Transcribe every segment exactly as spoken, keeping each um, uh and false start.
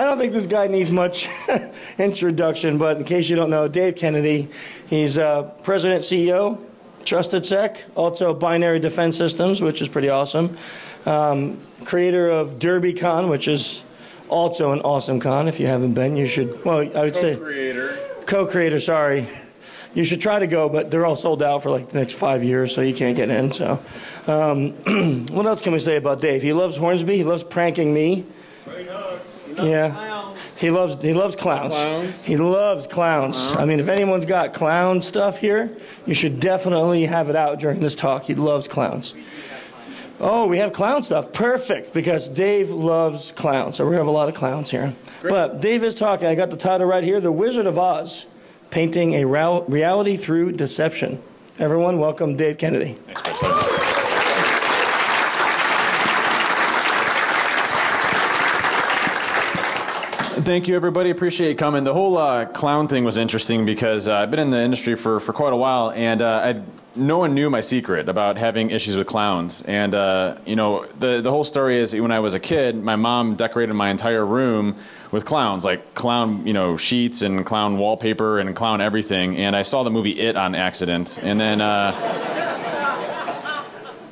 I don't think this guy needs much introduction, but in case you don't know, Dave Kennedy, he's uh, President, C E O, TrustedSec, also Binary Defense Systems, which is pretty awesome. Um, creator of DerbyCon, which is also an awesome con. If you haven't been, you should, well, I would say. Co-creator. Co-creator, sorry. You should try to go, but they're all sold out for like the next five years, so you can't get in. So, um, what else can we say about Dave? He loves Hornsby. He loves pranking me. Right on. He loves yeah. Clowns. He loves he loves clowns. clowns. He loves clowns. clowns. I mean, if anyone's got clown stuff here, you should definitely have it out during this talk. He loves clowns. Oh, we have clown stuff. Perfect, because Dave loves clowns, so we have a lot of clowns here. Great. But Dave is talking. I got the title right here: The Wizard of Oz. Painting a reality through deception. Everyone, welcome Dave Kennedy. Thanks, Chris. Thank you, everybody. Appreciate you coming. The whole uh, clown thing was interesting because uh, I've been in the industry for, for quite a while, and uh, I, no one knew my secret about having issues with clowns. And uh, you know, the, the whole story is when I was a kid, my mom decorated my entire room with clowns, like clown, you know, sheets and clown wallpaper and clown everything. And I saw the movie It on accident, and then uh,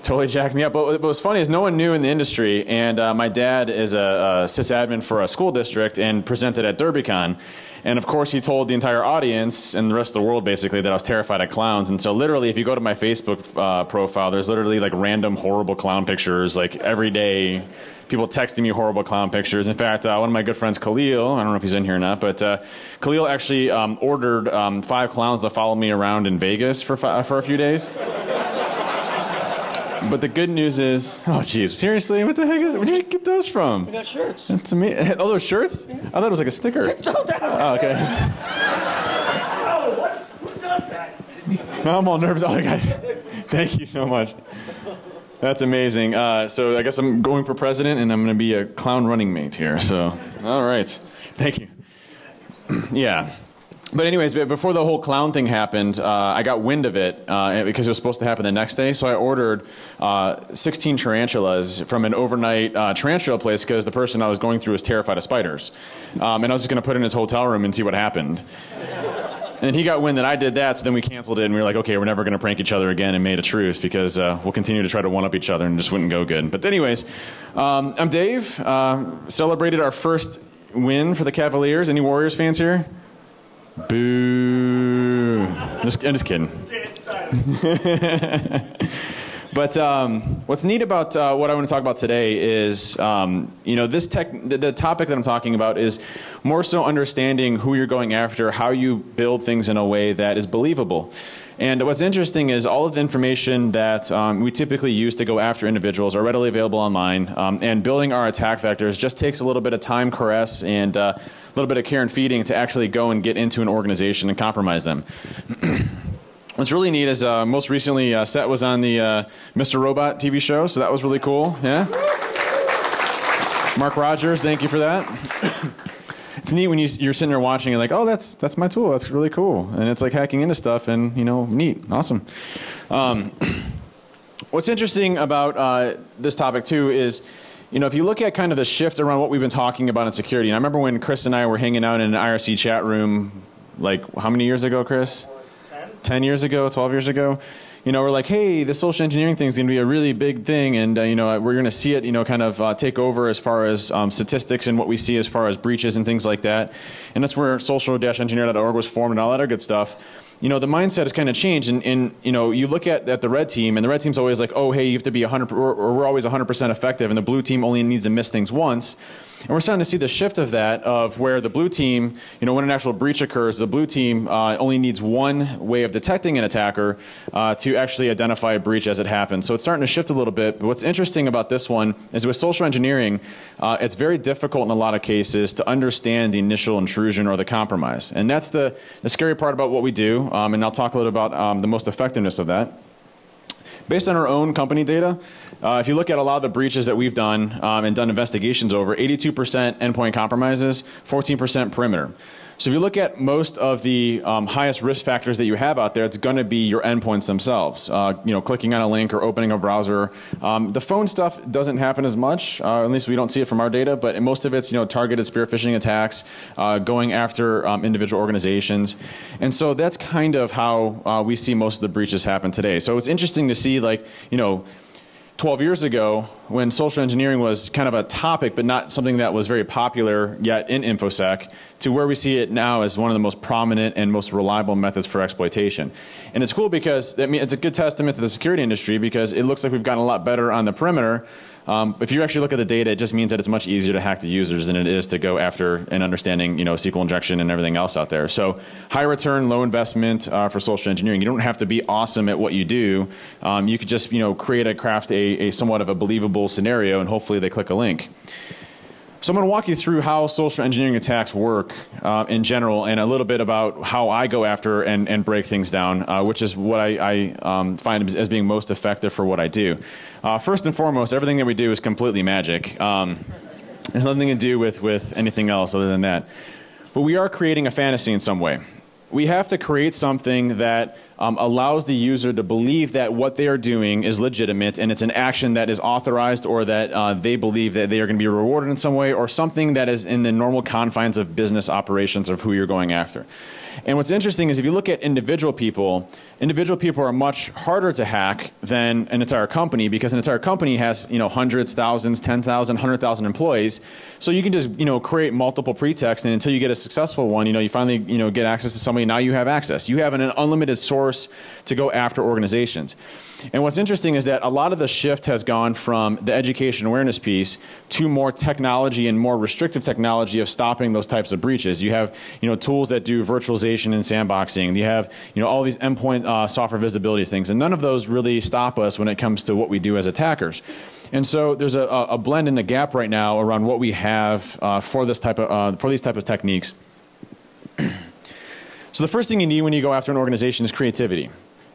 totally jacked me up. But what was funny is no one knew in the industry. And uh, my dad is a, a sysadmin for a school district and presented at DerbyCon. And of course, he told the entire audience and the rest of the world basically that I was terrified of clowns. And so, literally, if you go to my Facebook uh, profile, there's literally like random horrible clown pictures, like every day. People texting me horrible clown pictures. In fact, uh, one of my good friends, Khalil, I don't know if he's in here or not, but uh, Khalil actually um, ordered um, five clowns to follow me around in Vegas for, fi for a few days. But the good news is, oh jeez, seriously, what the heck is it? Where did you get those from? We got shirts. That's amazing. Oh, those shirts? Yeah. I thought it was like a sticker. Oh, okay. Oh, what? Who does that? I'm all nervous. Oh, guys, thank you so much. That's amazing. Uh, so I guess I'm going for president, and I'm going to be a clown running mate here. So, all right. Thank you. Yeah. But anyways, before the whole clown thing happened, uh, I got wind of it uh, because it was supposed to happen the next day. So I ordered uh, sixteen tarantulas from an overnight uh, tarantula place because the person I was going through was terrified of spiders. Um, and I was just going to put it in his hotel room and see what happened. And he got wind that I did that, so then we canceled it, and we were like, okay, we're never going to prank each other again, and made a truce because uh, we'll continue to try to one-up each other, and it just wouldn't go good. But anyways, um, I'm Dave. Uh, celebrated our first win for the Cavaliers. Any Warriors fans here? Boo. I'm just, I'm just kidding. But um, what's neat about uh, what I want to talk about today is, um, you know, this tech, the, the topic that I'm talking about is more so understanding who you're going after, how you build things in a way that is believable. And what's interesting is all of the information that um, we typically use to go after individuals are readily available online, um, and building our attack vectors just takes a little bit of time, caress, and uh, a little bit of care and feeding to actually go and get into an organization and compromise them. What's really neat is uh, most recently uh, Set was on the uh, Mister Robot T V show, so that was really cool, yeah? Mark Rogers, thank you for that. It's neat when you, you're sitting there watching and like, oh, that's, that's my tool, that's really cool. And it's like hacking into stuff and, you know, neat, awesome. Um, what's interesting about uh, this topic too is, you know, if you look at kind of the shift around what we've been talking about in security, and I remember when Chris and I were hanging out in an I R C chat room, like how many years ago, Chris? ten years ago, twelve years ago, you know, we're like, hey, the social engineering thing is going to be a really big thing, and, uh, you know, we're going to see it, you know, kind of uh, take over as far as um, statistics and what we see as far as breaches and things like that. And that's where social dash engineer dot org was formed and all that other good stuff. You know, the mindset has kind of changed, and, and you know, you look at, at the red team, and the red team's always like, oh, hey, you have to be one hundred percent, or, or we're always one hundred percent effective, and the blue team only needs to miss things once. And we're starting to see the shift of that, of where the blue team, you know, when an actual breach occurs, the blue team uh, only needs one way of detecting an attacker uh, to actually identify a breach as it happens. So it's starting to shift a little bit. But what's interesting about this one is with social engineering, uh, it's very difficult in a lot of cases to understand the initial intrusion or the compromise. And that's the, the scary part about what we do. Um, and I'll talk a little about um, the most effectiveness of that. Based on our own company data, uh, if you look at a lot of the breaches that we've done um, and done investigations over, eighty-two percent endpoint compromises, fourteen percent perimeter. So if you look at most of the um, highest risk factors that you have out there, it's going to be your endpoints themselves. Uh, you know, clicking on a link or opening a browser. Um, the phone stuff doesn't happen as much, uh, at least we don't see it from our data, but in most of it's, you know, targeted spear phishing attacks, uh, going after um, individual organizations. And so that's kind of how uh, we see most of the breaches happen today. So it's interesting to see, like, you know, twelve years ago, when social engineering was kind of a topic but not something that was very popular yet in InfoSec, to where we see it now as one of the most prominent and most reliable methods for exploitation. And it's cool because, I mean, it's a good testament to the security industry because it looks like we've gotten a lot better on the perimeter. Um, if you actually look at the data, it just means that it's much easier to hack the users than it is to go after and understanding, you know, S Q L injection and everything else out there. So high return, low investment uh, for social engineering. You don't have to be awesome at what you do. Um, you could just, you know, create a craft a, a somewhat of a believable scenario, and hopefully they click a link. So I'm going to walk you through how social engineering attacks work uh, in general, and a little bit about how I go after and, and break things down, uh, which is what I, I um, find as being most effective for what I do. Uh, first and foremost, everything that we do is completely magic. Um, there's nothing to do with, with anything else other than that. But we are creating a fantasy in some way. We have to create something that um, allows the user to believe that what they are doing is legitimate and it's an action that is authorized, or that uh, they believe that they are going to be rewarded in some way, or something that is in the normal confines of business operations of who you're going after. And what's interesting is if you look at individual people, individual people are much harder to hack than an entire company, because an entire company has, you know, hundreds, thousands, ten thousand, one hundred thousand employees. So you can just, you know, create multiple pretexts, and until you get a successful one, you know, you finally, you know, get access to somebody, now you have access. You have an unlimited source to go after organizations. And what's interesting is that a lot of the shift has gone from the education awareness piece to more technology and more restrictive technology of stopping those types of breaches. You have, you know, tools that do virtualization and sandboxing. You have, you know, all these endpoint uh, software visibility things, and none of those really stop us when it comes to what we do as attackers. And so there's a, a blend and a gap right now around what we have uh, for this type of uh, for these type of techniques. So the first thing you need when you go after an organization is creativity.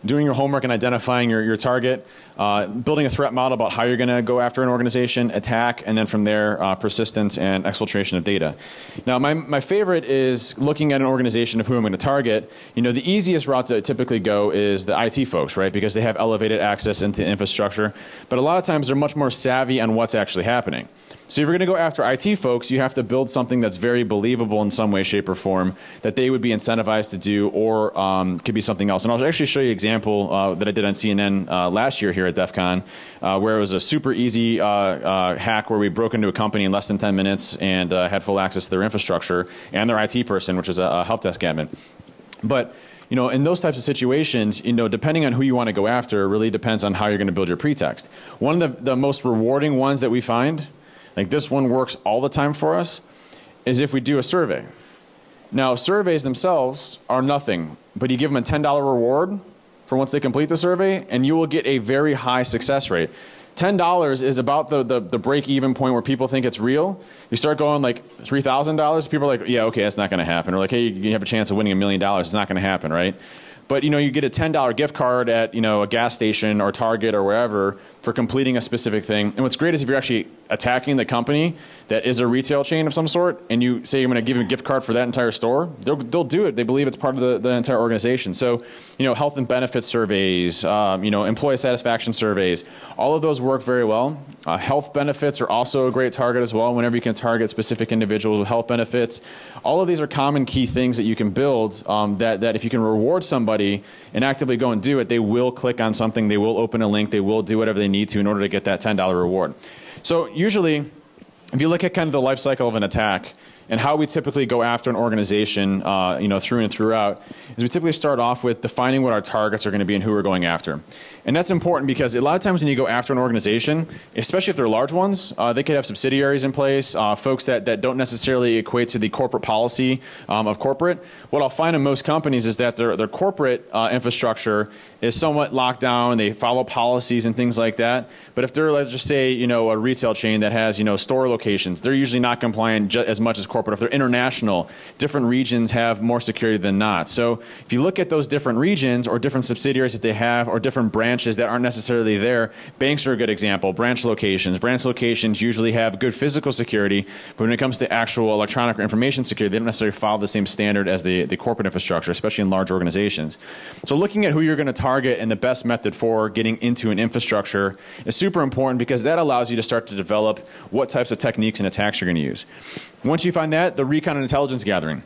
Doing your homework and identifying your, your target, uh, building a threat model about how you're going to go after an organization, attack, and then from there, uh, persistence and exfiltration of data. Now, my, my favorite is looking at an organization of who I'm going to target. You know, the easiest route to typically go is the I T folks, right? Because they have elevated access into infrastructure. But a lot of times, they're much more savvy on what's actually happening. So if you're going to go after I T folks, you have to build something that's very believable in some way, shape, or form that they would be incentivized to do, or um, could be something else. And I'll actually show you an example uh, that I did on C N N uh, last year here at DEF CON, uh, where it was a super easy uh, uh, hack where we broke into a company in less than ten minutes and uh, had full access to their infrastructure and their I T person, which is a, a help desk admin. But you know, in those types of situations, you know, depending on who you want to go after really depends on how you're going to build your pretext. One of the, the most rewarding ones that we find, like this one works all the time for us, is if we do a survey. Now, surveys themselves are nothing, but you give them a ten dollar reward for once they complete the survey, and you will get a very high success rate. ten dollars is about the, the, the break-even point where people think it's real. You start going like three thousand dollars, people are like, yeah, okay, that's not going to happen. Or like, hey, you have a chance of winning a million dollars. It's not going to happen, right? But you know, you get a ten dollar gift card at, you know, a gas station or Target or wherever for completing a specific thing. And what's great is if you're actually attacking the company that is a retail chain of some sort, and you say you're going to give them a gift card for that entire store, they'll, they'll do it. They believe it's part of the, the entire organization. So, you know, health and benefits surveys, um, you know, employee satisfaction surveys, all of those work very well. Uh, health benefits are also a great target as well, whenever you can target specific individuals with health benefits. All of these are common key things that you can build um, that, that if you can reward somebody and actively go and do it, they will click on something, they will open a link, they will do whatever they need to in order to get that ten dollar reward. So usually, if you look at kind of the life cycle of an attack and how we typically go after an organization, uh, you know, through and throughout, is we typically start off with defining what our targets are going to be and who we're going after. And that's important because a lot of times when you go after an organization, especially if they're large ones, uh, they could have subsidiaries in place, uh, folks that, that don't necessarily equate to the corporate policy um, of corporate. What I'll find in most companies is that their, their corporate uh, infrastructure is somewhat locked down, they follow policies and things like that. But if they're, let's just say, you know, a retail chain that has, you know, store locations, they're usually not compliant as much as corporate, if they're international, different regions have more security than not. So if you look at those different regions or different subsidiaries that they have or different branches that aren't necessarily there, banks are a good example. Branch locations. Branch locations usually have good physical security, but when it comes to actual electronic or information security, they don't necessarily follow the same standard as the, the corporate infrastructure, especially in large organizations. So looking at who you're going to target and the best method for getting into an infrastructure is super important, because that allows you to start to develop what types of techniques and attacks you're going to use. Once you find that, the recon and intelligence gathering.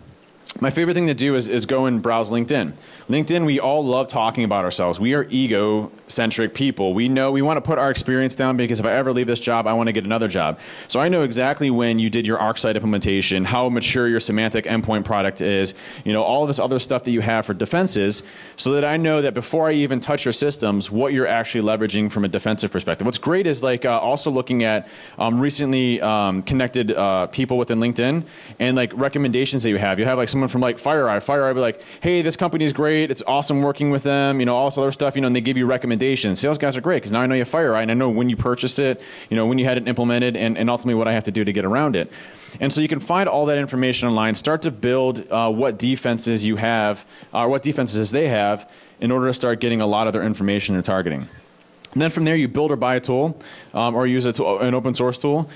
My favorite thing to do is, is go and browse LinkedIn. LinkedIn, we all love talking about ourselves. We are ego-centric people. We know we want to put our experience down, because if I ever leave this job, I want to get another job. So I know exactly when you did your ArcSight implementation, how mature your semantic endpoint product is, you know, all this other stuff that you have for defenses, so that I know that before I even touch your systems, what you're actually leveraging from a defensive perspective. What's great is like uh, also looking at um, recently um, connected uh, people within LinkedIn and like recommendations that you have. You have like someone from like FireEye. FireEye would be like, hey, this company's great. It's awesome working with them. You know, all this other stuff, you know, and they give you recommendations. Sales guys are great, because now I know you have FireEye and I know when you purchased it, you know, when you had it implemented, and, and ultimately what I have to do to get around it. And so you can find all that information online, start to build uh, what defenses you have, or uh, what defenses they have, in order to start getting a lot of their information and targeting. And then from there, you build or buy a tool, um, or use a tool, an open source tool.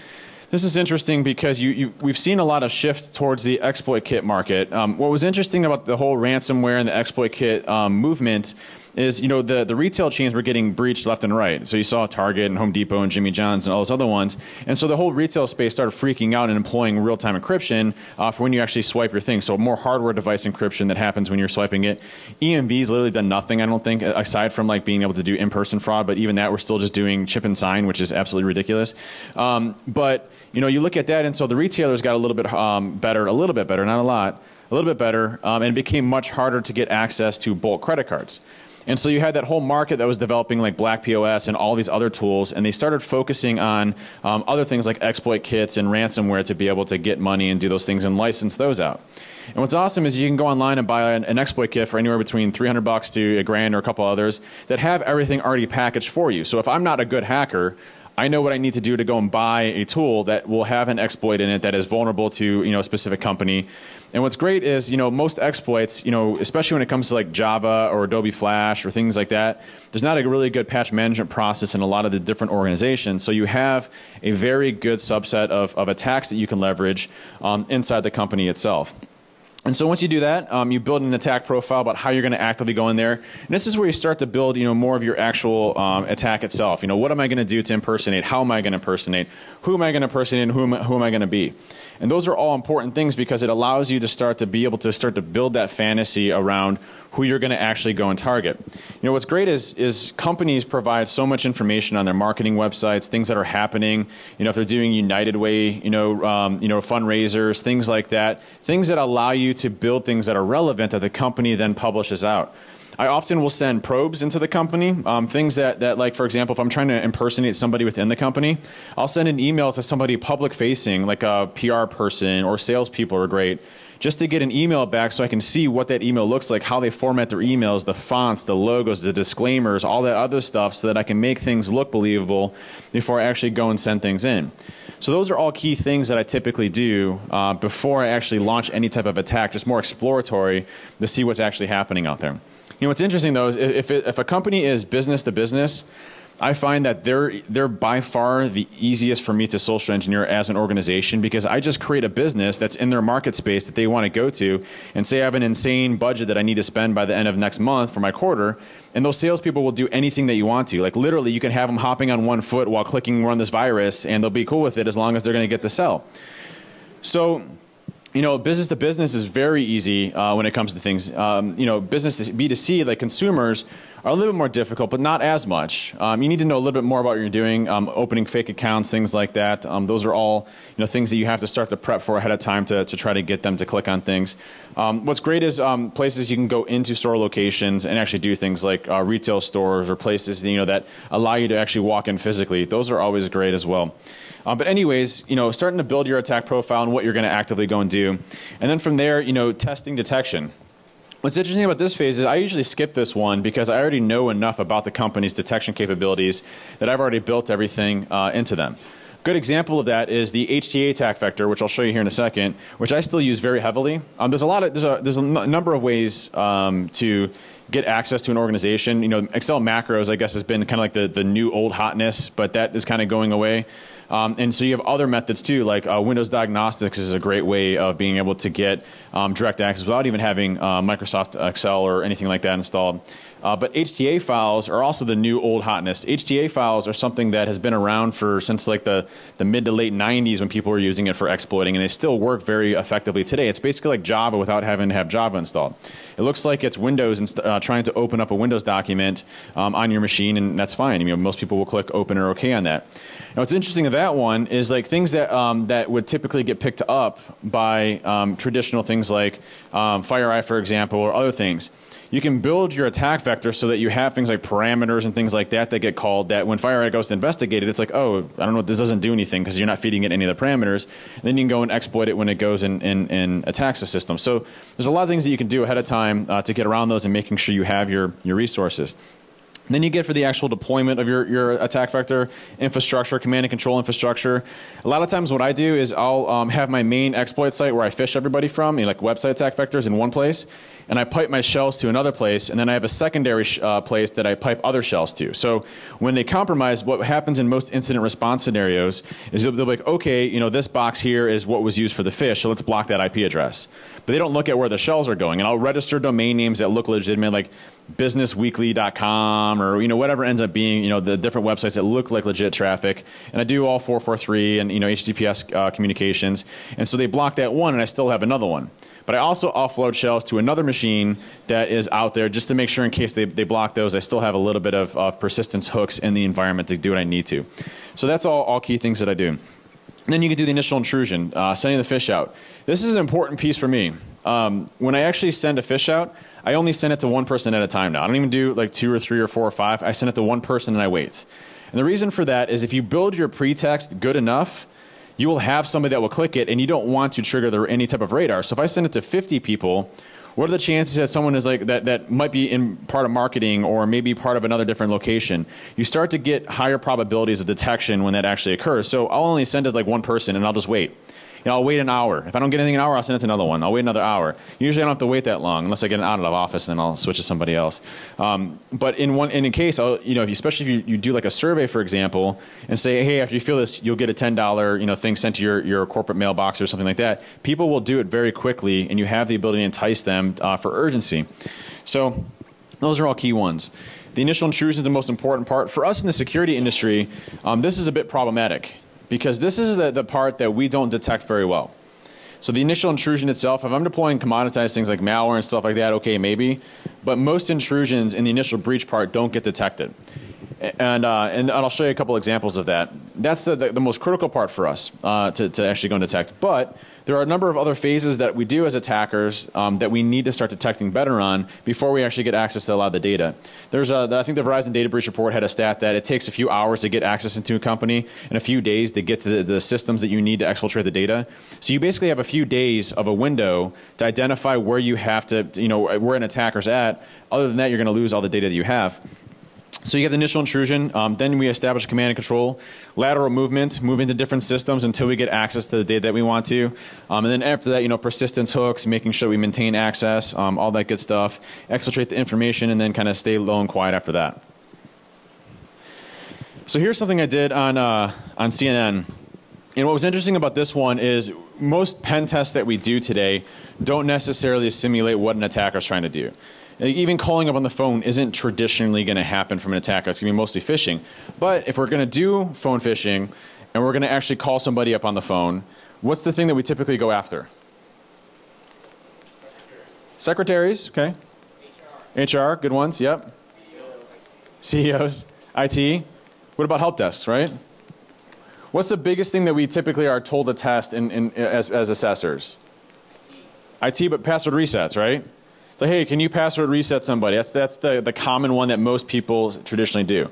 This is interesting because you, you, we've seen a lot of shift towards the exploit kit market. Um, what was interesting about the whole ransomware and the exploit kit um, movement is, you know, the, the retail chains were getting breached left and right. So you saw Target and Home Depot and Jimmy John's and all those other ones. And so the whole retail space started freaking out and employing real-time encryption uh, for when you actually swipe your thing. So more hardware device encryption that happens when you're swiping it. E M V's literally done nothing, I don't think, aside from like being able to do in-person fraud. But even that, we're still just doing chip and sign, which is absolutely ridiculous. Um, but, you know, you look at that, and so the retailers got a little bit um, better, a little bit better, not a lot, a little bit better, um, and it became much harder to get access to bulk credit cards. And so you had that whole market that was developing like Black P O S and all these other tools, and they started focusing on um, other things like exploit kits and ransomware to be able to get money and do those things and license those out. And what's awesome is you can go online and buy an, an exploit kit for anywhere between three hundred bucks to a grand or a couple others that have everything already packaged for you. So if I'm not a good hacker, I know what I need to do to go and buy a tool that will have an exploit in it that is vulnerable to, you know, a specific company. And what's great is, you know, most exploits, you know, especially when it comes to like Java or Adobe Flash or things like that, there's not a really good patch management process in a lot of the different organizations. So you have a very good subset of, of attacks that you can leverage um, inside the company itself. And so once you do that, um, you build an attack profile about how you're going to actively go in there. And this is where you start to build, you know, more of your actual um, attack itself. You know, what am I going to do to impersonate? How am I going to impersonate? Who am I going to impersonate? And who am, who am I going to be? And those are all important things, because it allows you to start to be able to start to build that fantasy around who you're going to actually go and target. You know, what's great is, is companies provide so much information on their marketing websites, things that are happening, you know, if they're doing United Way, you know, um, you know, fundraisers, things like that, things that allow you to build things that are relevant that the company then publishes out. I often will send probes into the company, um, things that, that like, for example, if I'm trying to impersonate somebody within the company, I'll send an email to somebody public facing, like a P R person or salespeople are great, just to get an email back so I can see what that email looks like, how they format their emails, the fonts, the logos, the disclaimers, all that other stuff, so that I can make things look believable before I actually go and send things in. So those are all key things that I typically do uh, before I actually launch any type of attack, just more exploratory to see what's actually happening out there. You know, what's interesting though is if, it, if a company is business to business, I find that they're, they're by far the easiest for me to social engineer as an organization, because I just create a business that's in their market space that they want to go to, and say I have an insane budget that I need to spend by the end of next month for my quarter, and those salespeople will do anything that you want to. Like literally you can have them hopping on one foot while clicking run this virus, and they'll be cool with it as long as they're going to get the sell. So, you know, business to business is very easy uh, when it comes to things. Um, you know, business to B two C, like consumers, are a little bit more difficult, but not as much. Um, you need to know a little bit more about what you're doing, um, opening fake accounts, things like that. Um, those are all, you know, things that you have to start to prep for ahead of time to, to try to get them to click on things. Um, what's great is um, places you can go into store locations and actually do things like uh, retail stores or places, you know, that allow you to actually walk in physically. Those are always great as well. Um, but anyways, you know, starting to build your attack profile and what you're going to actively go and do. And then from there, you know, testing detection. What's interesting about this phase is I usually skip this one because I already know enough about the company's detection capabilities that I've already built everything uh, into them. Good example of that is the H T A attack vector, which I'll show you here in a second, which I still use very heavily. Um, there's a lot of there's a there's a n number of ways um, to get access to an organization. You know, Excel macros, I guess, has been kind of like the the new old hotness, but that is kind of going away. Um, and so you have other methods too, like uh, Windows Diagnostics is a great way of being able to get um, direct access without even having uh, Microsoft Excel or anything like that installed. Uh, but H T A files are also the new old hotness. H T A files are something that has been around for since like the, the mid to late nineties when people were using it for exploiting, and they still work very effectively today. It's basically like Java without having to have Java installed. It looks like it's Windows inst uh, trying to open up a Windows document um, on your machine, and that's fine. You know, most people will click open or okay on that. Now what's interesting of that one is like things that, um, that would typically get picked up by um, traditional things like um, FireEye, for example, or other things. You can build your attack vector so that you have things like parameters and things like that that get called, that when FireEye goes to investigate it, it's like, oh, I don't know, this doesn't do anything because you're not feeding it any of the parameters. And then you can go and exploit it when it goes and, and, and attacks the system. So there's a lot of things that you can do ahead of time uh, to get around those and making sure you have your, your resources. And then you get for the actual deployment of your, your attack vector, infrastructure, command and control infrastructure. A lot of times what I do is I'll um, have my main exploit site where I fish everybody from, you know, like website attack vectors in one place, and I pipe my shells to another place, and then I have a secondary sh uh, place that I pipe other shells to. So when they compromise, what happens in most incident response scenarios is they'll, they'll be like, okay, you know, this box here is what was used for the fish, so let's block that I P address. But they don't look at where the shells are going, and I'll register domain names that look legitimate, like business weekly dot com or, you know, whatever ends up being, you know, the different websites that look like legit traffic. And I do all four four three and, you know, H T T P S uh, communications. And so they block that one, and I still have another one. But I also offload shells to another machine that is out there just to make sure in case they, they block those, I still have a little bit of, of persistence hooks in the environment to do what I need to. So that's all, all key things that I do. And then you can do the initial intrusion, uh, sending the fish out. This is an important piece for me. Um, when I actually send a fish out, I only send it to one person at a time now. I don't even do like two or three or four or five. I send it to one person and I wait. And the reason for that is if you build your pretext good enough, you will have somebody that will click it, and you don't want to trigger the, any type of radar. So if I send it to fifty people, what are the chances that someone is like that, that might be in part of marketing or maybe part of another different location? You start to get higher probabilities of detection when that actually occurs. So I'll only send it like one person and I'll just wait. You know, I'll wait an hour. If I don't get anything in an hour, I'll send it to another one. I'll wait another hour. Usually I don't have to wait that long unless I get an out of office and then I'll switch to somebody else. Um, but in one, in a case, I'll, you know, if you, especially if you, you do like a survey, for example, and say, hey, after you fill this, you'll get a ten dollar, you know, thing sent to your, your corporate mailbox or something like that. People will do it very quickly, and you have the ability to entice them uh, for urgency. So those are all key ones. The initial intrusion is the most important part. For us in the security industry, um, this is a bit problematic, because this is the, the part that we don't detect very well. So the initial intrusion itself, if I'm deploying commoditized things like malware and stuff like that, okay, maybe. But most intrusions in the initial breach part don't get detected. And, uh, and I'll show you a couple examples of that. That's the, the, the most critical part for us uh, to, to actually go and detect. But there are a number of other phases that we do as attackers um, that we need to start detecting better on before we actually get access to a lot of the data. There's a, I think the Verizon Data Breach Report had a stat that it takes a few hours to get access into a company and a few days to get to the, the systems that you need to exfiltrate the data. So you basically have a few days of a window to identify where you have to, you know, where an attacker's at. Other than that, you're going to lose all the data that you have. So you have the initial intrusion, um, then we establish command and control, lateral movement, moving to different systems until we get access to the data that we want to. Um, and then after that, you know, persistence hooks, making sure we maintain access, um, all that good stuff, exfiltrate the information, and then kind of stay low and quiet after that. So here's something I did on, uh, on C N N. And what was interesting about this one is most pen tests that we do today don't necessarily simulate what an attacker is trying to do. Even calling up on the phone isn't traditionally going to happen from an attacker. It's going to be mostly phishing. But if we're going to do phone phishing and we're going to actually call somebody up on the phone, what's the thing that we typically go after? Secretaries, okay. H R, H R, good ones, yep. C E Os, I T. What about help desks, right? What's the biggest thing that we typically are told to test in, in, as, as assessors? I T, but password resets, right? So hey, can you password reset somebody? That's, that's the, the common one that most people traditionally do.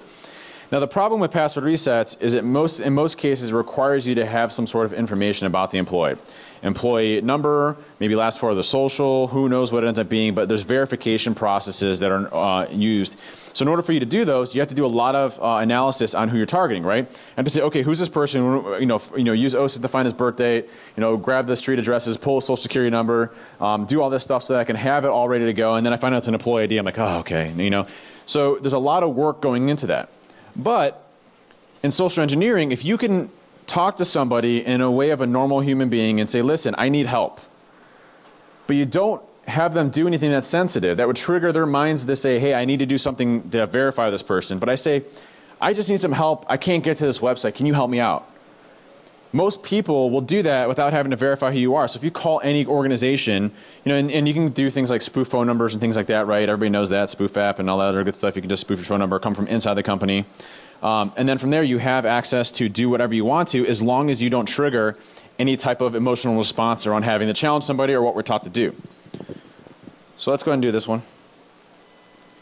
Now the problem with password resets is it most, in most cases requires you to have some sort of information about the employee. Employee number, maybe last four of the social, who knows what it ends up being, but there's verification processes that are uh, used. So in order for you to do those, you have to do a lot of uh, analysis on who you're targeting, right? And to say, okay, who's this person? You know, you know, use O S I T to find his birth date. You know, grab the street addresses, pull a social security number, um, do all this stuff so that I can have it all ready to go. And then I find out it's an employee I D. I'm like, oh, okay, you know. So there's a lot of work going into that. But in social engineering, if you can talk to somebody in a way of a normal human being and say, listen, I need help, but you don't have them do anything that's sensitive, that would trigger their minds to say, hey, I need to do something to verify this person. But I say, I just need some help. I can't get to this website. Can you help me out? Most people will do that without having to verify who you are. So if you call any organization, you know, and, and you can do things like spoof phone numbers and things like that, right? Everybody knows that, spoof app and all that other good stuff. You can just spoof your phone number, come from inside the company. Um, and then from there, you have access to do whatever you want to, as long as you don't trigger any type of emotional response around having to challenge somebody or what we're taught to do. So let's go ahead and do this one.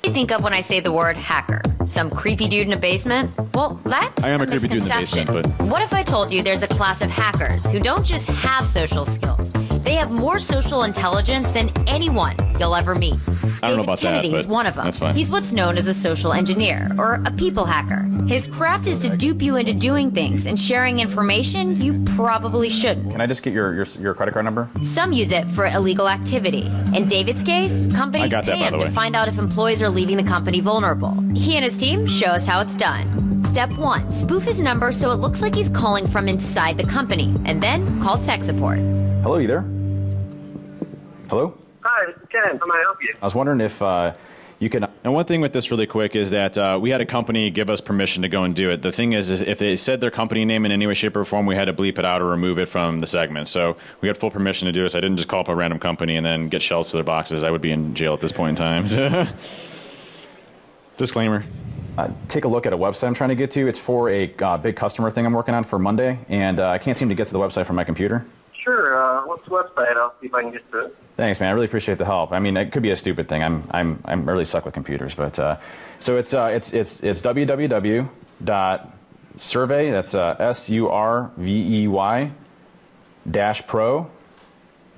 What do you think of when I say the word hacker? Some creepy dude in a basement? Well, that's I am a, a creepy dude in the basement, but... What if I told you there's a class of hackers who don't just have social skills? They have more social intelligence than anyone you'll ever meet. I don't know about that, but David Kennedy is one of them. That's fine. He's what's known as a social engineer, or a people hacker. His craft is to dupe you into doing things and sharing information you probably shouldn't. Can I just get your, your, your credit card number? Some use it for illegal activity. In David's case, companies pay him to find out if employees are leaving the company vulnerable. He and his team show us how it's done. Step one, spoof his number so it looks like he's calling from inside the company, and then call tech support. Hello, you there? Hello? Hi, it's Ken. How may I help you? I was wondering if uh, you could... And one thing with this really quick is that uh, we had a company give us permission to go and do it. The thing is, if they said their company name in any way, shape, or form, we had to bleep it out or remove it from the segment. So we had full permission to do this. I didn't just call up a random company and then get shells to their boxes. I would be in jail at this point in time. Disclaimer. Uh, take a look at a website I'm trying to get to. It's for a uh, big customer thing I'm working on for Monday, and uh, I can't seem to get to the website from my computer. Sure. Uh, what's the website? I'll see if I can get to it. Thanks, man. I really appreciate the help. I mean, it could be a stupid thing. I'm, I'm, I'm really suck with computers, but uh, so it's, uh, it's, it's, it's w w w dot survey. That's uh, S U R V E Y dash pro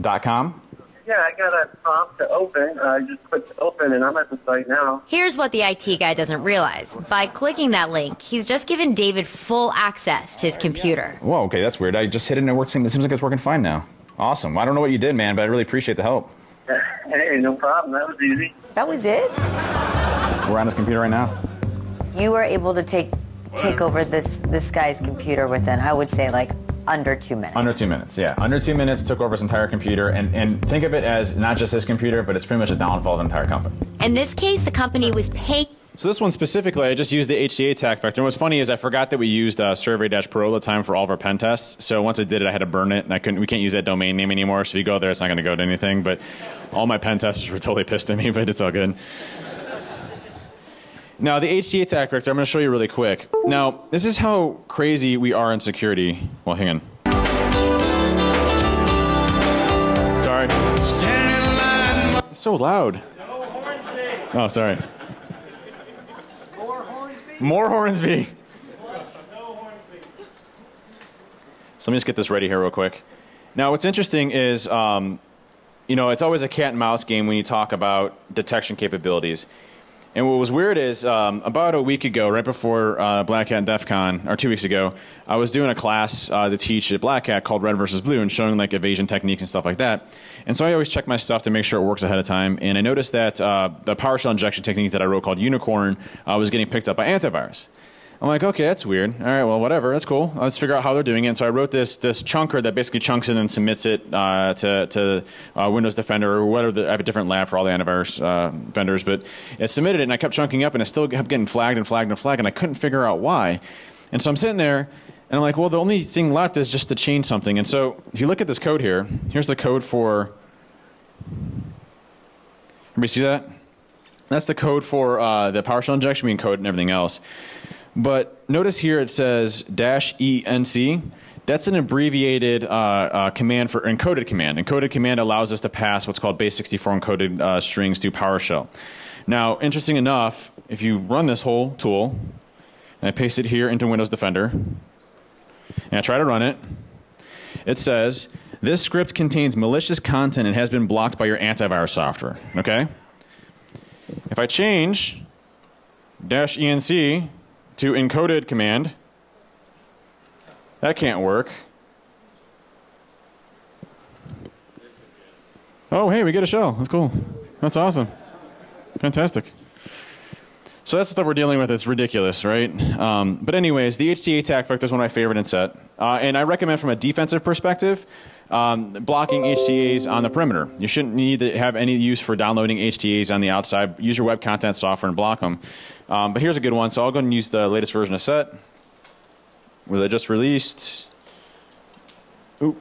dot com. Yeah, I got a prompt to open. I uh, just clicked open, and I'm at the site now. Here's what the I T guy doesn't realize. By clicking that link, he's just given David full access to his computer. Whoa, okay, that's weird. I just hit it and it works. It seems like it's working fine now. Awesome. I don't know what you did, man, but I really appreciate the help. Hey, no problem. That was easy. That was it? We're on his computer right now. You were able to take take over this, this guy's computer within, I would say, like, under two minutes. Under two minutes, yeah. Under two minutes, took over his entire computer, and, and think of it as not just his computer, but it's pretty much a downfall of the entire company. In this case, the company was paying. So this one specifically, I just used the H T A attack vector. And what's funny is I forgot that we used uh, survey-pro all the time for all of our pen tests. So once I did it, I had to burn it, and I couldn't. We can't use that domain name anymore. So if you go there, it's not going to go to anything. But all my pen testers were totally pissed at me, but it's all good. Now, the H T A attack vector, I'm going to show you really quick. Now, this is how crazy we are in security. Well, hang on. Sorry. It's so loud. No horns be. Oh, sorry. More horns be. More horns be. No horns be. So let me just get this ready here real quick. Now, what's interesting is, um, you know, it's always a cat and mouse game when you talk about detection capabilities. And what was weird is um, about a week ago, right before uh, Black Hat and DEF CON, or two weeks ago, I was doing a class uh, to teach at Black Hat called Red versus Blue and showing like evasion techniques and stuff like that. And so I always check my stuff to make sure it works ahead of time. And I noticed that uh, the PowerShell injection technique that I wrote called Unicorn uh, was getting picked up by antivirus. I'm like, okay, that's weird. All right, well, whatever. That's cool. Let's figure out how they're doing it. And so I wrote this this chunker that basically chunks it and submits it uh, to, to uh, Windows Defender or whatever. The, I have a different lab for all the antivirus uh, vendors, but it submitted it, and I kept chunking up, and it still kept getting flagged and flagged and flagged, and I couldn't figure out why. And so I'm sitting there, and I'm like, well, the only thing left is just to change something. And so if you look at this code here, here's the code for – everybody see that? That's the code for uh, the PowerShell injection being coded and everything else. But notice here it says dash E N C. That's an abbreviated uh, uh, command for encoded command. Encoded command allows us to pass what's called base sixty-four encoded uh, strings to PowerShell. Now, interesting enough, if you run this whole tool, and I paste it here into Windows Defender, and I try to run it. It says, this script contains malicious content and has been blocked by your antivirus software, okay? If I change dash E N C to encoded command, that can't work. Oh, hey, we get a shell. That's cool. That's awesome. Fantastic. So that's the stuff we're dealing with. It's ridiculous, right? Um, but anyways, the H T A attack vector is one of my favorite in Set. Uh, and I recommend from a defensive perspective, um, blocking H T As on the perimeter. You shouldn't need to have any use for downloading H T As on the outside. Use your web content software and block them. Um, but here's a good one. So I'll go and use the latest version of Set, which I just released. Ooh.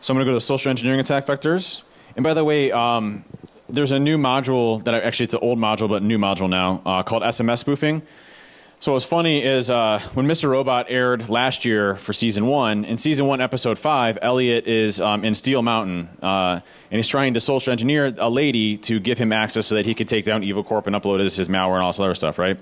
So I'm going to go to social engineering attack vectors. And by the way, um, there's a new module that I, actually it's an old module, but new module now, uh, called S M S spoofing. So what's funny is uh, when Mister Robot aired last year for season one, in season one, episode five, Elliot is um, in Steel Mountain, uh, and he's trying to social engineer a lady to give him access so that he could take down Evil Corp and upload his, his malware and all this other stuff, right?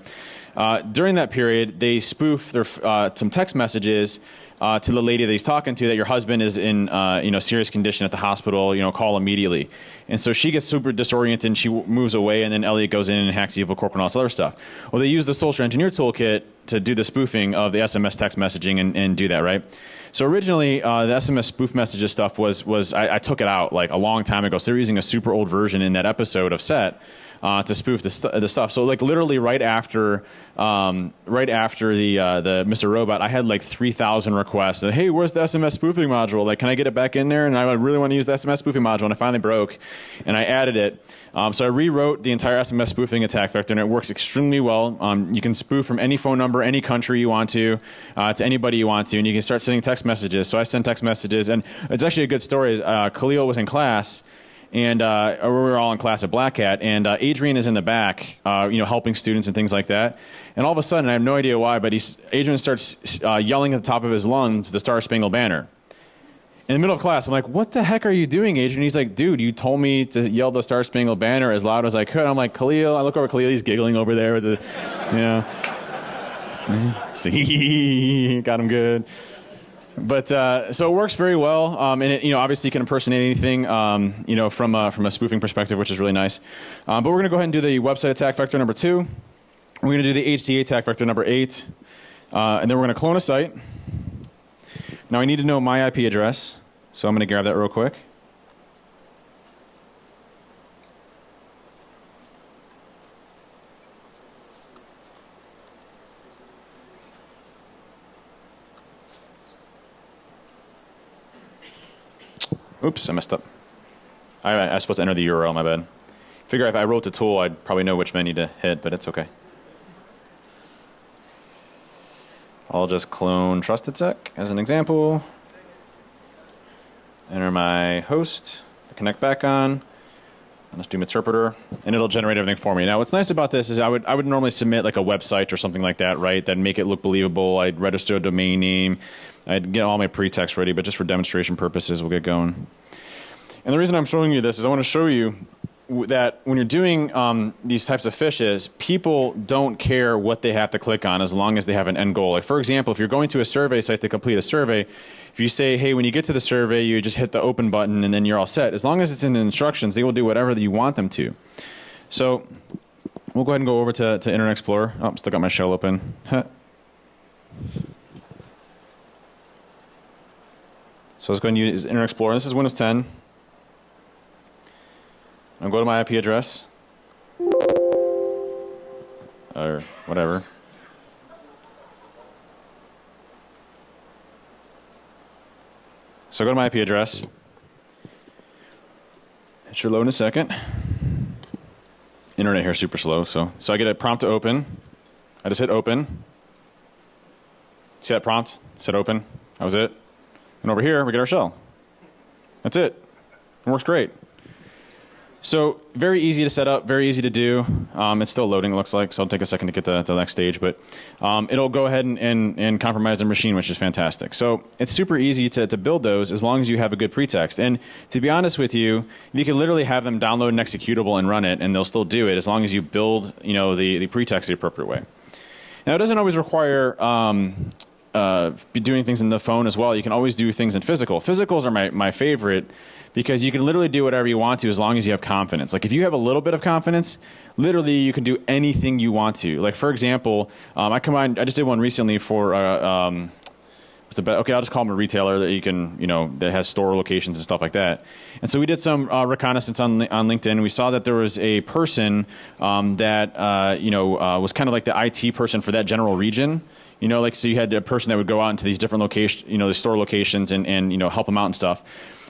Uh, during that period, they spoof their, uh, some text messages Uh, to the lady that he's talking to, that your husband is in uh, you know, serious condition at the hospital, you know, call immediately. And so she gets super disoriented and she w moves away, and then Elliot goes in and hacks Evil Corp and all this other stuff. Well, they use the social engineer toolkit to do the spoofing of the S M S text messaging and, and do that, right? So originally, uh, the S M S spoof messages stuff was, was I, I took it out like a long time ago. So they were using a super old version in that episode of Set Uh, to spoof the, st the stuff. So like literally right after, um, right after the, uh, the Mister Robot, I had like three thousand requests. And, hey, where's the S M S spoofing module? Like, can I get it back in there? And I really want to use the S M S spoofing module. And I finally broke and I added it. Um, so I rewrote the entire S M S spoofing attack vector, and it works extremely well. Um, you can spoof from any phone number, any country you want to, uh, to anybody you want to, and you can start sending text messages. So I send text messages, and it's actually a good story. Uh, Khalil was in class, and uh, we were all in class at Black Hat, and uh, Adrian is in the back, uh, you know, helping students and things like that. And all of a sudden, I have no idea why, but he's, Adrian starts uh, yelling at the top of his lungs, the Star Spangled Banner. In the middle of class, I'm like, what the heck are you doing, Adrian? He's like, dude, you told me to yell the Star Spangled Banner as loud as I could. I'm like, Khalil, I look over at Khalil, he's giggling over there with the, you know. He's like, hee hee hee, got him good. But uh, so it works very well, um, and it, you know, obviously you can impersonate anything, um, you know, from a, from a spoofing perspective, which is really nice. Um, but we're going to go ahead and do the website attack vector number two. We're going to do the H T A attack vector number eight, uh, and then we're going to clone a site. Now I need to know my I P address, so I'm going to grab that real quick. Oops, I messed up. I, I was supposed to enter the U R L, my bad. Figure if I wrote the tool, I'd probably know which menu to hit, but it's okay. I'll just clone TrustedSec as an example. Enter my host to connect back on. Let's do interpreter, and it'll generate everything for me. Now, what's nice about this is I would I would normally submit like a website or something like that, right? That'd make it look believable. I'd register a domain name. I'd get all my pretext ready, but just for demonstration purposes, we'll get going. And the reason I'm showing you this is I want to show you that when you're doing um, these types of fishes, people don't care what they have to click on as long as they have an end goal. Like, for example, if you're going to a survey site to complete a survey, if you say, hey, when you get to the survey, you just hit the open button and then you're all set. As long as it's in the instructions, they will do whatever you want them to. So we'll go ahead and go over to, to Internet Explorer. Oh, I'm still got my shell open. So let's go ahead and use Internet Explorer. This is Windows ten. I'll go to my I P address, or whatever. So go to my I P address. It should load in a second. Internet here is super slow, so so I get a prompt to open. I just hit open. See that prompt? It said open. That was it. And over here we get our shell. That's it. It works great. So very easy to set up, very easy to do. Um, it's still loading, it looks like, so it'll take a second to get to, to the next stage, but um, it'll go ahead and, and, and compromise the machine, which is fantastic. So it's super easy to, to build those as long as you have a good pretext. And to be honest with you, you can literally have them download an executable and run it, and they'll still do it as long as you build, you know, the, the pretext the appropriate way. Now, it doesn't always require um, uh, doing things in the phone as well. You can always do things in physical. Physicals are my, my favorite, because you can literally do whatever you want to as long as you have confidence. Like if you have a little bit of confidence, literally you can do anything you want to. Like for example, um, I combined, I just did one recently for, uh, um, what's the best, okay, I'll just call them a retailer that you can, you know, that has store locations and stuff like that. And so we did some uh, reconnaissance on, on LinkedIn. We saw that there was a person um, that, uh, you know, uh, was kind of like the I T person for that general region. You know, like, so you had a person that would go out into these different locations, you know, the store locations and, and, you know, help them out and stuff.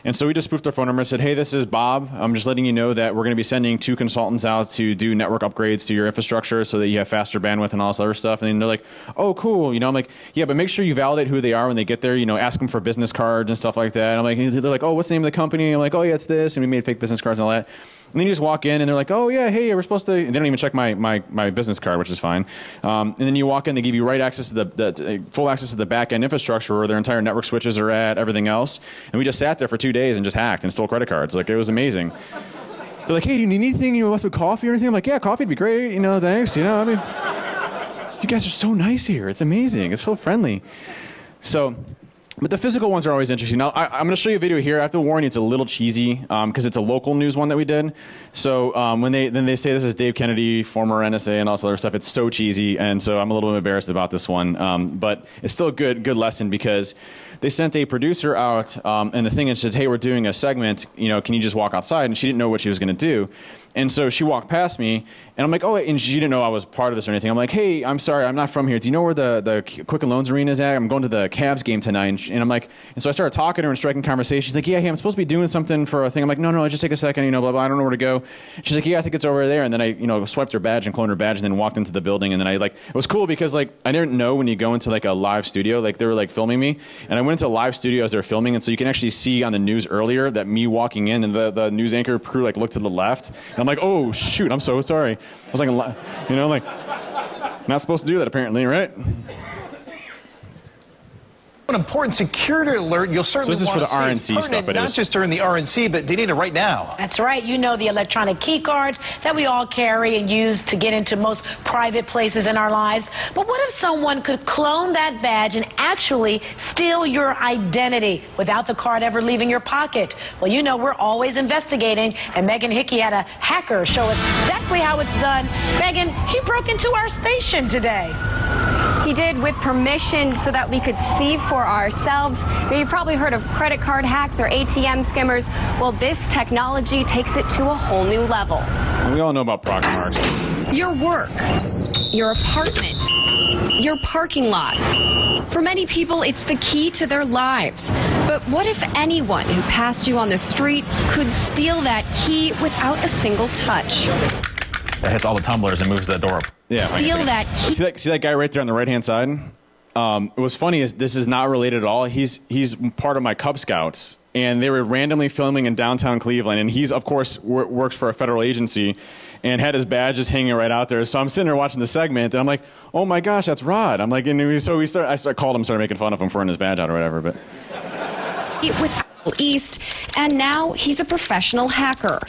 And so we just spoofed their phone number and said, hey, this is Bob. I'm just letting you know that we're going to be sending two consultants out to do network upgrades to your infrastructure so that you have faster bandwidth and all this other stuff. And then they're like, oh, cool. You know, I'm like, yeah, but make sure you validate who they are when they get there. You know, ask them for business cards and stuff like that. And I'm like, they're like, oh, what's the name of the company? I'm like, oh, yeah, it's this. And we made fake business cards and all that. And then you just walk in and they're like, oh, yeah, hey, we're supposed to, and they don't even check my, my, my business card, which is fine. Um, and then you walk in, they give you right access to the, the to, full access to the back end infrastructure where their entire network switches are at, everything else. And we just sat there for two days and just hacked and stole credit cards. Like, it was amazing. They're like, hey, do you need anything? You know, what's with coffee or anything? I'm like, yeah, coffee'd be great. You know, thanks. You know, I mean, you guys are so nice here. It's amazing. It's so friendly. So, but the physical ones are always interesting. Now, I, I'm going to show you a video here. I have to warn you, it's a little cheesy because um, it's a local news one that we did. So um, when they then they say this is Dave Kennedy, former N S A, and all this other stuff, it's so cheesy, and so I'm a little bit embarrassed about this one. Um, but it's still a good good lesson because they sent a producer out, um, and the thing is, said, "Hey, we're doing a segment. You know, can you just walk outside?" And she didn't know what she was going to do. And so she walked past me, and I'm like, oh, and she didn't know I was part of this or anything. I'm like, hey, I'm sorry, I'm not from here. Do you know where the, the Quicken Loans Arena is at? I'm going to the Cavs game tonight. And, she, and I'm like, and so I started talking to her and striking conversation. She's like, yeah, hey, I'm supposed to be doing something for a thing. I'm like, no, no, just take a second, you know, blah, blah, I don't know where to go. She's like, yeah, I think it's over there. And then I, you know, swiped her badge and cloned her badge and then walked into the building. And then I like, it was cool because like, I didn't know when you go into like a live studio, like they were like filming me. And I went into a live studio as they were filming. And so you can actually see on the news earlier that me walking in and the, the news anchor crew like looked to the left. I'm like, oh, shoot, I'm so sorry. I was like, you know, like, not supposed to do that apparently, right? An important security alert, you'll certainly so this want is for the R N C stuff, but not is. Just during the R N C, but they need it right now. That's right. You know, the electronic key cards that we all carry and use to get into most private places in our lives. But what if someone could clone that badge and actually steal your identity without the card ever leaving your pocket? Well, you know, we're always investigating, and Megan Hickey had a hacker show us exactly how it's done. Megan, he broke into our station today. He did with permission so that we could see for ourselves. You've probably heard of credit card hacks or A T M skimmers. Well, this technology takes it to a whole new level. We all know about proxy marks. Your work, your apartment, your parking lot. For many people, it's the key to their lives. But what if anyone who passed you on the street could steal that key without a single touch? That hits all the tumblers and moves the door up. Yeah, steal that key. See that, see that guy right there on the right-hand side? Um, what's funny is this is not related at all. He's, he's part of my Cub Scouts, and they were randomly filming in downtown Cleveland, and he's, of course, wor works for a federal agency and had his badge just hanging right out there. So I'm sitting there watching the segment, and I'm like, oh, my gosh, that's Rod. I'm like, and we, so we start, I start, called him, started making fun of him for wearing his badge out or whatever. But with East, and now he's a professional hacker.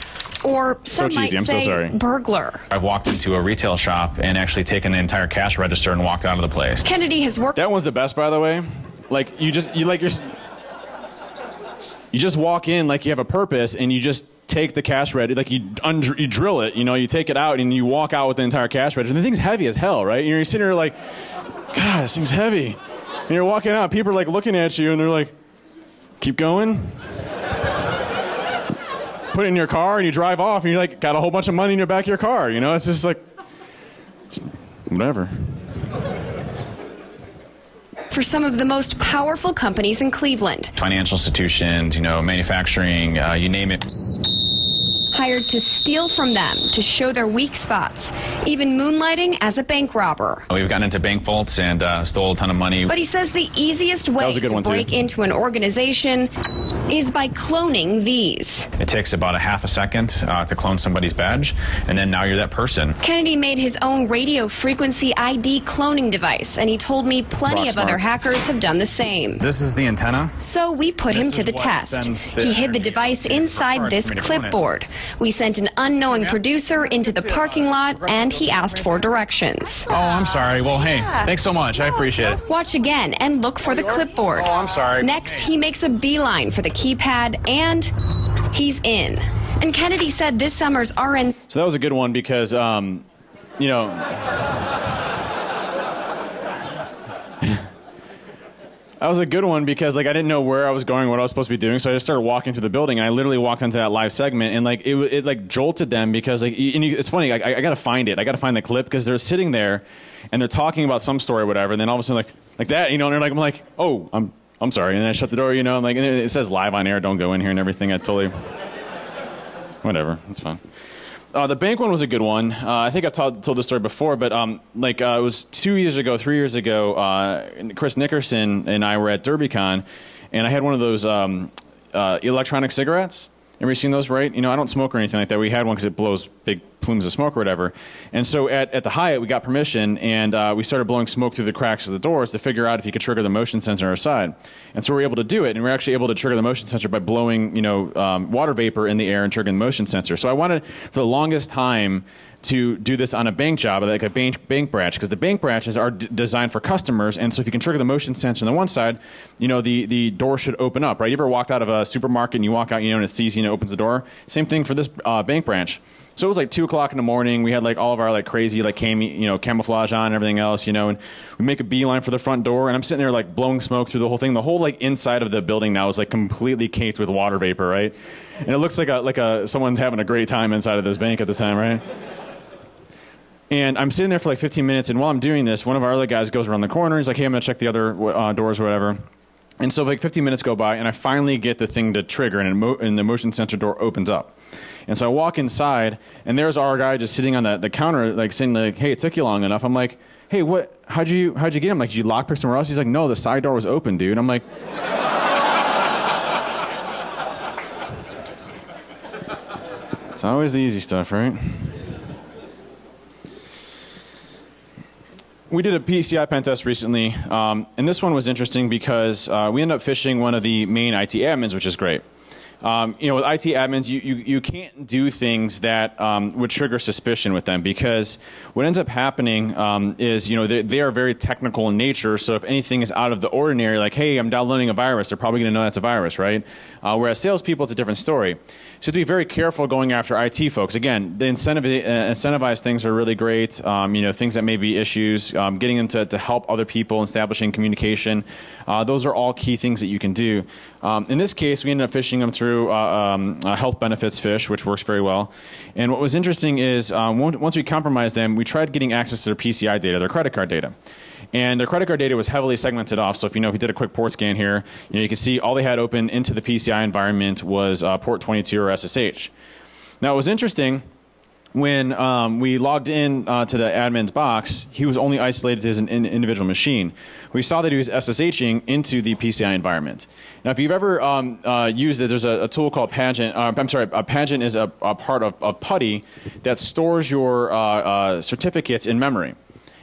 Or some so might cheesy. I'm say so sorry. Burglar. I've walked into a retail shop and actually taken the entire cash register and walked out of the place. Kennedy has worked. That one's the best, by the way. Like you just you like you're, you just walk in like you have a purpose and you just take the cash register, like you, you drill it, you know, you take it out and you walk out with the entire cash register. And the thing's heavy as hell, right? You're sitting there like, God, this thing's heavy. And you're walking out, people are like looking at you and they're like, keep going. Put it in your car and you drive off and you like got a whole bunch of money in your back of your car, you know? It's just like, just whatever. For some of the most powerful companies in Cleveland. Financial institutions, you know, manufacturing, uh, you name it. hired to steal from them to show their weak spots, even moonlighting as a bank robber. We've gotten into bank vaults and uh, stole a ton of money. But he says the easiest way to break too. into an organization is by cloning these. It takes about a half a second uh, to clone somebody's badge, and then now you're that person. Kennedy made his own radio frequency I D cloning device, and he told me plenty Rock of smart. other hackers have done the same. This is the antenna. So we put this him to the test. He hid the device inside this clipboard. We sent an unknowing yeah. producer into the parking lot, and he asked for directions. Oh, I'm sorry. Well, hey, yeah. thanks so much. I appreciate it. Watch again and look for the clipboard. Oh, I'm sorry. Next, he makes a beeline for the keypad, and he's in. And Kennedy said this summer's R N C. So that was a good one because, um, you know, that was a good one because, like, I didn't know where I was going, what I was supposed to be doing, so I just started walking through the building, and I literally walked into that live segment, and, like, it, it like, jolted them because, like, and you, it's funny, I, I gotta find it, I gotta find the clip, because they're sitting there, and they're talking about some story or whatever, and then all of a sudden, like, like that, you know, and they're like, I'm like, oh, I'm, I'm sorry, and then I shut the door, you know, I'm like, and it, it says live on air, don't go in here and everything, I totally, whatever, it's fine. Uh, the bank one was a good one. Uh, I think I've told, told this story before, but um, like uh, it was two years ago, three years ago, uh, Chris Nickerson and I were at DerbyCon, and I had one of those um, uh, electronic cigarettes. Ever seen those, right? You know, I don't smoke or anything like that. We had one because it blows big plumes of smoke or whatever. And so at, at the Hyatt, we got permission, and uh, we started blowing smoke through the cracks of the doors to figure out if you could trigger the motion sensor on our side. And so we were able to do it, and we were actually able to trigger the motion sensor by blowing, you know, um, water vapor in the air and triggering the motion sensor. So I wanted, for the longest time, to do this on a bank job, like a bank, bank branch, because the bank branches are d designed for customers, and so if you can trigger the motion sensor on the one side, you know, the, the door should open up, right? You ever walked out of a supermarket and you walk out, you know, and it sees, you know, opens the door? Same thing for this uh, bank branch. So it was like two o'clock in the morning, we had like all of our like crazy like cam you know, camouflage on and everything else, you know, and we make a beeline for the front door, and I'm sitting there like blowing smoke through the whole thing. The whole like inside of the building now is like completely caked with water vapor, right? And it looks like a, like a, someone's having a great time inside of this bank at the time, right? And I'm sitting there for like fifteen minutes, and while I'm doing this, one of our other guys goes around the corner. He's like, hey, I'm going to check the other uh, doors or whatever. And so like fifteen minutes go by, and I finally get the thing to trigger, and, mo and the motion sensor door opens up. And so I walk inside, and there's our guy just sitting on the, the counter, like saying, like, hey, it took you long enough. I'm like, hey, what, how'd you, how'd you get him? Like, did you lockpick somewhere else? He's like, no, the side door was open, dude. I'm like... It's always the easy stuff, right? We did a P C I pen test recently, um, and this one was interesting because uh, we ended up phishing one of the main I T admins, which is great. Um, you know, with I T admins, you, you, you can't do things that um, would trigger suspicion with them, because what ends up happening um, is, you know, they, they are very technical in nature, so if anything is out of the ordinary, like, hey, I'm downloading a virus, they're probably going to know that's a virus, right? Uh, whereas salespeople, it's a different story. So to be very careful going after I T folks. Again, the incentive, uh, incentivized things are really great, um, you know, things that may be issues, um, getting them to, to help other people, establishing communication. Uh, those are all key things that you can do. Um, in this case, we ended up phishing them through Uh, um, uh, health benefits fish, which works very well. And what was interesting is um, once we compromised them, we tried getting access to their P C I data, their credit card data. And their credit card data was heavily segmented off. So if you know, if you did a quick port scan here, you know, you can see all they had open into the P C I environment was uh, port twenty-two or S S H. Now it was interesting, when um, we logged in uh, to the admin's box, he was only isolated to his an individual machine. We saw that he was S S H ing into the P C I environment. Now, if you've ever um, uh, used it, there's a, a tool called Pageant. Uh, I'm sorry, a Pageant is a, a part of, of PuTTY that stores your uh, uh, certificates in memory.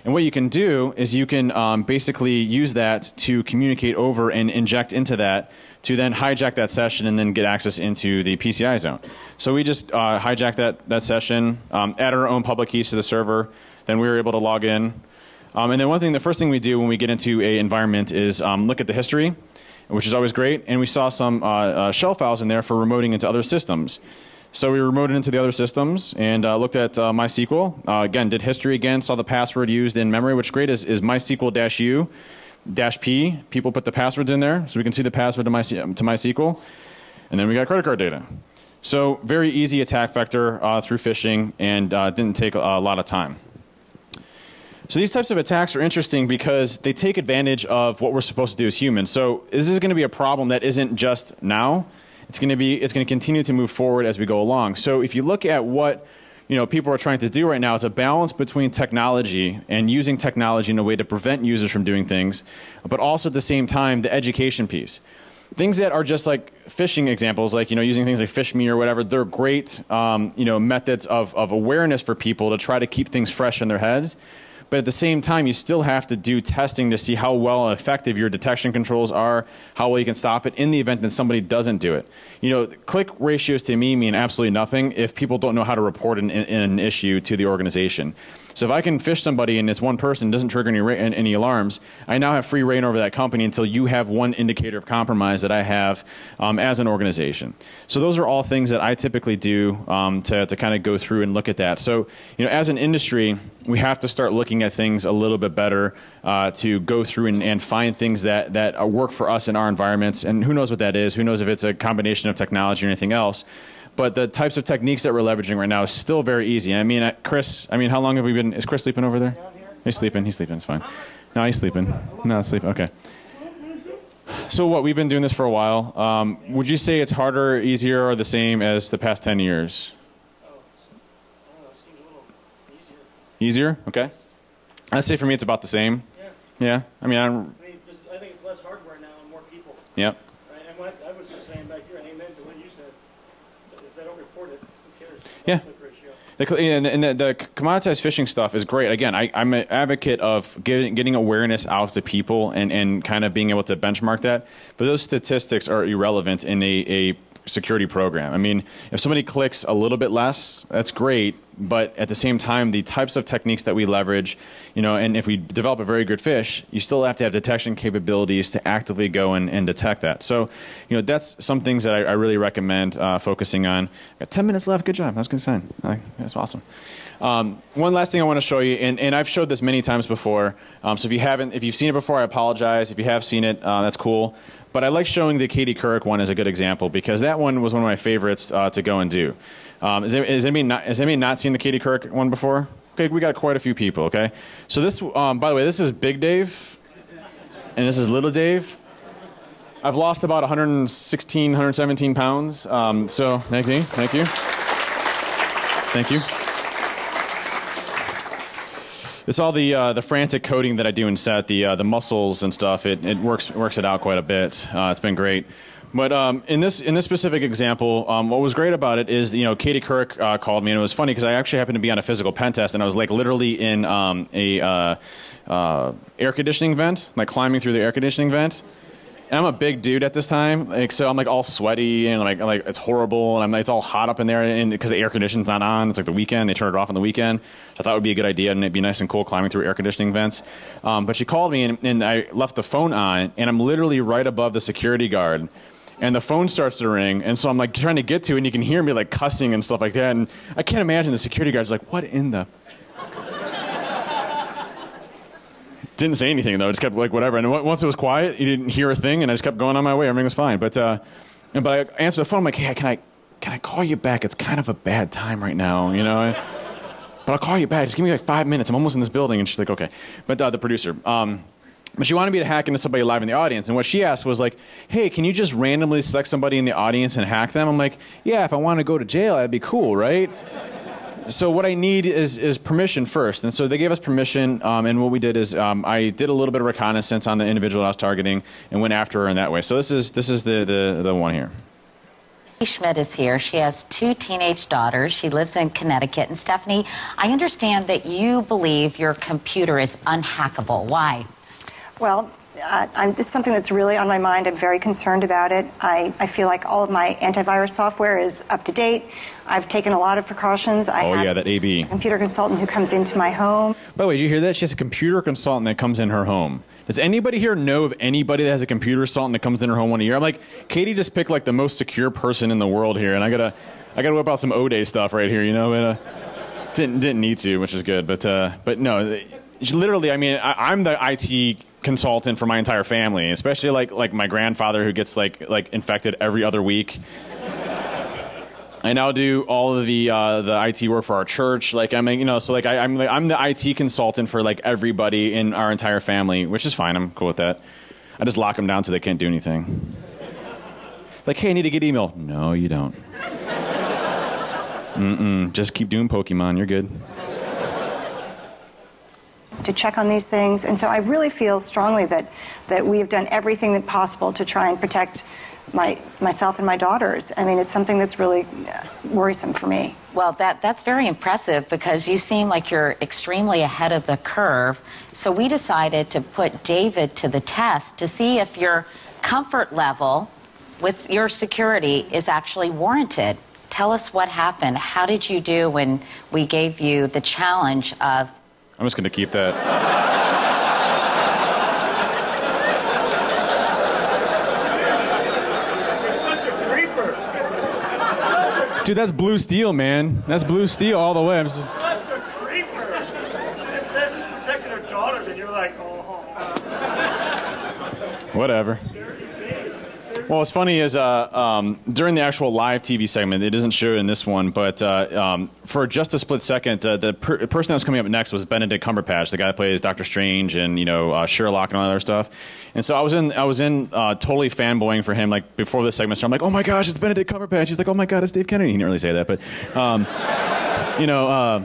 And what you can do is you can um, basically use that to communicate over and inject into that to then hijack that session and then get access into the P C I zone. So we just uh, hijacked that, that session, um, added our own public keys to the server, then we were able to log in. Um, and then one thing, the first thing we do when we get into an environment is um, look at the history, which is always great, and we saw some uh, uh, shell files in there for remoting into other systems. So we remoted into the other systems and uh, looked at uh, MySQL. Uh, again, did history again, saw the password used in memory, which great is, is MySQL dash U dash P. People put the passwords in there, so we can see the password to, my, to MySQL. And then we got credit card data. So very easy attack vector uh, through phishing, and uh, didn't take a, a lot of time. So these types of attacks are interesting because they take advantage of what we're supposed to do as humans. So this is going to be a problem that isn't just now. it's going to be it's going to continue to move forward as we go along. So if you look at what you know people are trying to do right now, it's a balance between technology and using technology in a way to prevent users from doing things, but also at the same time the education piece. Things that are just like phishing examples, like you know using things like PhishMe or whatever, they're great um, you know methods of of awareness for people to try to keep things fresh in their heads. But at the same time, you still have to do testing to see how well and effective your detection controls are, how well you can stop it in the event that somebody doesn't do it. You know, click ratios to me mean absolutely nothing if people don't know how to report an, an issue to the organization. So if I can phish somebody and it's one person, doesn't trigger any, any alarms, I now have free reign over that company until you have one indicator of compromise that I have um, as an organization. So those are all things that I typically do um, to, to kind of go through and look at that. So you know, as an industry, we have to start looking at things a little bit better uh, to go through and, and find things that, that work for us in our environments. And who knows what that is? Who knows if it's a combination of technology or anything else? But the types of techniques that we're leveraging right now is still very easy. I mean, Chris, I mean, how long have we been, is Chris sleeping over there? He's sleeping, he's sleeping, it's fine. No, he's sleeping. No, he's sleeping, okay. So what, we've been doing this for a while. Um, would you say it's harder, easier, or the same as the past ten years? Easier? Okay. I'd say for me it's about the same. Yeah. Yeah. I mean, I'm, I mean just, I think it's less hardware now and more people. Yep. Right? And what I was just saying back here, and amen to what you said, if they don't report it, who cares? Yeah. The, and, and the, the commoditized phishing stuff is great. Again, I, I'm an advocate of getting, getting awareness out to people and, and kind of being able to benchmark that. But those statistics are irrelevant in a, a security program. I mean, if somebody clicks a little bit less, that's great. But at the same time, the types of techniques that we leverage, you know, and if we develop a very good phish, you still have to have detection capabilities to actively go and, and detect that. So, you know, that's some things that I, I really recommend uh, focusing on. I got ten minutes left. Good job. That's a good sign. Right. That's awesome. Um, one last thing I want to show you, and, and I've showed this many times before. Um, so if you haven't, if you've seen it before, I apologize. If you have seen it, uh, that's cool. But I like showing the Katie Couric one as a good example because that one was one of my favorites uh, to go and do. Um, is, there, is anybody not, has anybody not seen the Katie Couric one before? Okay, we got quite a few people, okay? So this, um, by the way, this is Big Dave, and this is Little Dave. I've lost about one hundred sixteen, one hundred seventeen pounds, um, so thank you, thank you. Thank you. It's all the uh, the frantic coding that I do in Set, the uh, the muscles and stuff. It it works it works it out quite a bit. Uh, it's been great. But um, in this in this specific example, um, what was great about it is you know Katie Couric uh, called me, and it was funny because I actually happened to be on a physical pen test, and I was like literally in um, a uh, uh, air conditioning vent, like climbing through the air conditioning vent. And I'm a big dude at this time, like, so I'm like all sweaty and like, like it's horrible, and I'm like, it's all hot up in there, and because the air conditioning's not on, it's like the weekend. They turn it off on the weekend. So I thought it would be a good idea, and it'd be nice and cool climbing through air conditioning vents. Um, but she called me, and, and I left the phone on, and I'm literally right above the security guard, and the phone starts to ring, and so I'm like trying to get to, and you can hear me like cussing and stuff like that, and I can't imagine the security guard's like, what in the? Didn't say anything though. Just kept like whatever. And once it was quiet, you didn't hear a thing, and I just kept going on my way. Everything was fine. But uh, but I answered the phone. I'm like, hey, can I can I call you back? It's kind of a bad time right now, you know. But I'll call you back. Just give me like five minutes. I'm almost in this building. And she's like, okay. But uh, the producer. Um, But she wanted me to hack into somebody live in the audience. And what she asked was like, hey, can you just randomly select somebody in the audience and hack them? I'm like, yeah, if I want to go to jail, that'd be cool, right? So what I need is, is permission first. And so they gave us permission, um, and what we did is um, I did a little bit of reconnaissance on the individual I was targeting and went after her in that way. So this is, this is the, the, the one here. Schmidt is here. She has two teenage daughters. She lives in Connecticut. And Stephanie, I understand that you believe your computer is unhackable. Why? Well, uh, I'm, it's something that's really on my mind. I'm very concerned about it. I, I feel like all of my antivirus software is up to date. I've taken a lot of precautions. I oh, have yeah, that A V. A computer consultant who comes into my home. By the way, did you hear that? She has a computer consultant that comes in her home. Does anybody here know of anybody that has a computer consultant that comes in her home one a year? I'm like, Katie just picked like the most secure person in the world here, and I gotta, I gotta whip out some O-Day stuff right here, you know? And, uh, didn't, didn't need to, which is good, but, uh, but no, she literally, I mean, I, I'm the I T consultant for my entire family, especially like like my grandfather who gets like like infected every other week. I now do all of the uh, the I T work for our church. Like I mean, you know, so like I, I'm like, I'm the I T consultant for like everybody in our entire family, which is fine. I'm cool with that. I just lock them down so they can't do anything. Like, hey, I need to get email. No, you don't. Mm-mm, just keep doing Pokemon, you're good. To check on these things, and so I really feel strongly that, that we have done everything that possible to try and protect my, myself and my daughters. I mean, it's something that's really worrisome for me. Well, that, that's very impressive because you seem like you're extremely ahead of the curve. So we decided to put David to the test to see if your comfort level with your security is actually warranted. Tell us what happened. How did you do when we gave you the challenge of... I'm just going to keep that. Dude, that's blue steel, man. That's blue steel all the way. I'm just... Such a creeper. She just said she's protecting her daughters, and you're like, oh. Whatever. Well, what's funny is uh, um, during the actual live T V segment, it doesn't show in this one, but uh, um, for just a split second, uh, the per person that was coming up next was Benedict Cumberbatch, the guy that plays Doctor Strange and you know uh, Sherlock and all that other stuff. And so I was in, I was in uh, totally fanboying for him like before this segment. So I'm like, oh my gosh, it's Benedict Cumberbatch. He's like, oh my god, it's Dave Kennedy. He didn't really say that, but um, you know. Uh,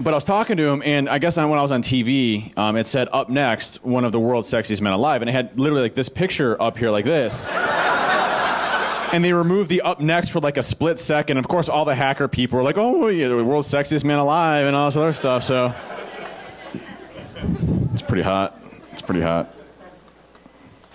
But I was talking to him, and I guess when I was on T V, um, it said, up next, one of the world's sexiest men alive. And it had literally like this picture up here like this. And they removed the up next for like a split second. Of course, all the hacker people were like, oh, yeah, the world's sexiest man alive and all this other stuff. So it's pretty hot. It's pretty hot.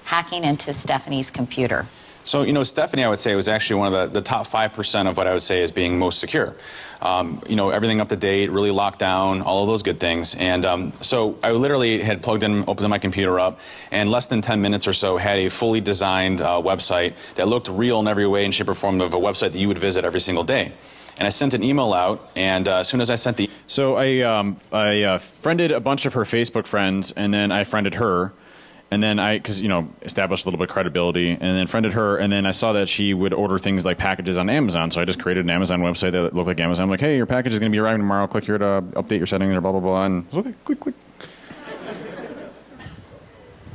Hacking into Stephanie's computer. So, you know, Stephanie, I would say, was actually one of the, the top five percent of what I would say is being most secure. Um, you know, everything up to date, really locked down, all of those good things. And um, so I literally had plugged in, opened my computer up, and less than ten minutes or so had a fully designed uh, website that looked real in every way and shape or form of a website that you would visit every single day. And I sent an email out, and uh, as soon as I sent the... So I, um, I uh, friended a bunch of her Facebook friends, and then I friended her. And then I, because, you know, established a little bit of credibility and then friended her. And then I saw that she would order things like packages on Amazon. So I just created an Amazon website that looked like Amazon. I'm like, hey, your package is going to be arriving tomorrow. Click here to update your settings or blah, blah, blah. And okay, click, click.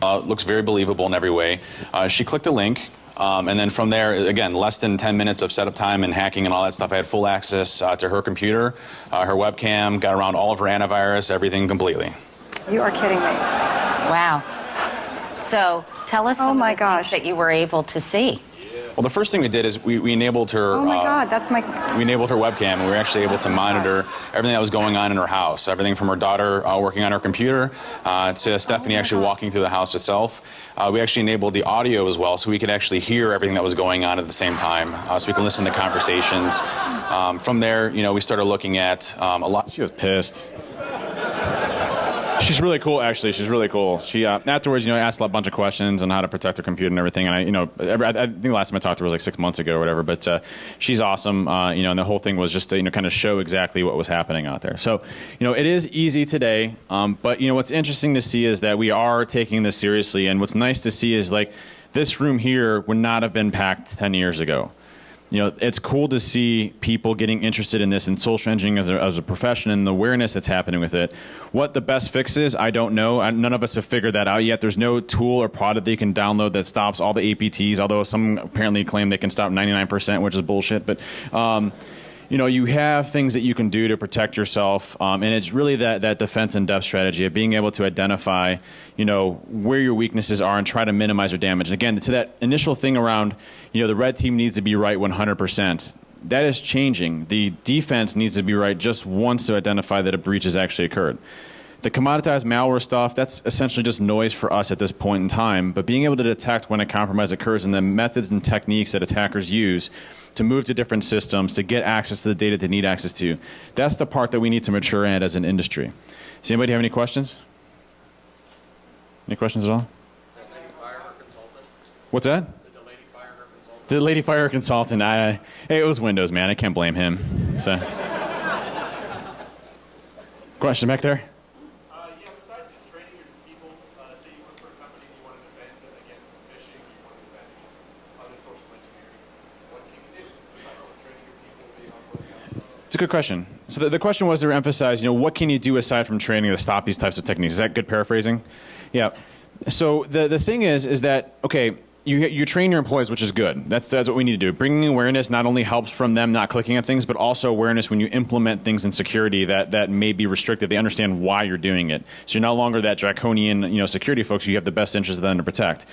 Uh, looks very believable in every way. Uh, she clicked a link. Um, and then from there, again, less than ten minutes of setup time and hacking and all that stuff. I had full access uh, to her computer, uh, her webcam, got around all of her antivirus, everything completely. You are kidding me. Wow. So tell us some of the things that you were able to see. Well, the first thing we did is we, we enabled her. Oh my uh, God, that's my. We enabled her webcam, and we were actually able to monitor everything that was going on in her house. Everything from her daughter uh, working on her computer uh, to Stephanie oh actually God. walking through the house itself. Uh, we actually enabled the audio as well, so we could actually hear everything that was going on at the same time. Uh, so we can listen to conversations. Um, from there, you know, we started looking at um, a lot. She was pissed. She's really cool, actually. She's really cool. She uh, afterwards, you know, asked a bunch of questions on how to protect her computer and everything. And I, you know, every, I, I think the last time I talked to her was like six months ago or whatever. But uh, she's awesome, uh, you know. And the whole thing was just to, you know, kind of show exactly what was happening out there. So, you know, it is easy today. Um, but you know, what's interesting to see is that we are taking this seriously. And what's nice to see is like this room here would not have been packed ten years ago. You know, it's cool to see people getting interested in this and social engineering as a, as a profession and the awareness that's happening with it. What the best fix is, I don't know. I, none of us have figured that out yet. There's no tool or product that you can download that stops all the A P Ts, although some apparently claim they can stop ninety-nine percent, which is bullshit. But, um, you know, you have things that you can do to protect yourself. Um, and it's really that, that defense in depth strategy of being able to identify, you know, where your weaknesses are and try to minimize your damage. And again, to that initial thing around, you know, the red team needs to be right one hundred percent. That is changing. The defense needs to be right just once to identify that a breach has actually occurred. The commoditized malware stuff, that's essentially just noise for us at this point in time, but being able to detect when a compromise occurs and the methods and techniques that attackers use to move to different systems, to get access to the data they need access to, that's the part that we need to mature at as an industry. Does anybody have any questions? Any questions at all? What's that? The lady fire consultant, I, hey, it was Windows, man. I can't blame him. So, question back there? Uh, yeah, besides just training your people, uh, say you work for a company and you want to defend against phishing, you want to defend against other social engineering, what can you do besides just training your people beyond working on? It's a good question. So the, the question was to emphasize, you know, what can you do aside from training to stop these types of techniques? Is that good paraphrasing? Yeah. So the, the thing is, is that, okay, you, you train your employees, which is good. That's, that's what we need to do. Bringing awareness not only helps from them not clicking on things, but also awareness when you implement things in security that, that may be restricted. They understand why you're doing it. So you're no longer that draconian, you know, security folks. You have the best interest of them to protect.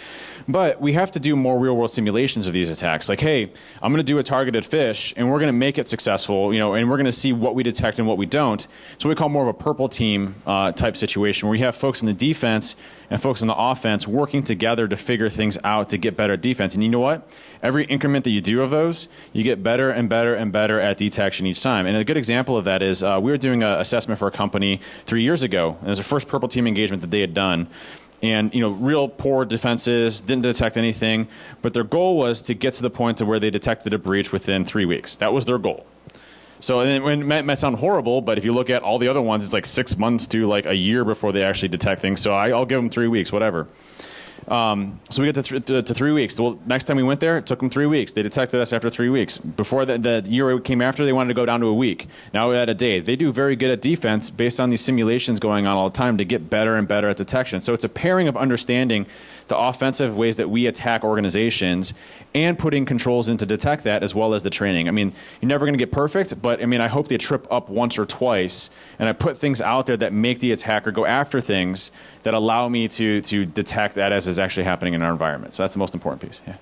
But we have to do more real world simulations of these attacks. Like, hey, I'm going to do a targeted phish and we're going to make it successful, you know, and we're going to see what we detect and what we don't. So we call more of a purple team uh, type situation where we have folks in the defense and folks on the offense working together to figure things out to get better at defense. And you know what? Every increment that you do of those, you get better and better and better at detection each time. And a good example of that is uh, we were doing an assessment for a company three years ago. And it was the first purple team engagement that they had done. And, you know, real poor defenses, didn't detect anything. But their goal was to get to the point to where they detected a breach within three weeks. That was their goal. So and it might, might sound horrible, but if you look at all the other ones, it's like six months to like a year before they actually detect things. So I, I'll give them three weeks, whatever. Um, so we get to, th to three weeks. Well, next time we went there, it took them three weeks. They detected us after three weeks. Before the, the year came after, they wanted to go down to a week. Now we're at a day. They do very good at defense based on these simulations going on all the time to get better and better at detection. So it's a pairing of understanding the offensive ways that we attack organizations and putting controls in to detect that as well as the training. I mean, you're never going to get perfect, but I mean, I hope they trip up once or twice and I put things out there that make the attacker go after things that allow me to, to detect that as is actually happening in our environment. So that's the most important piece. Yeah.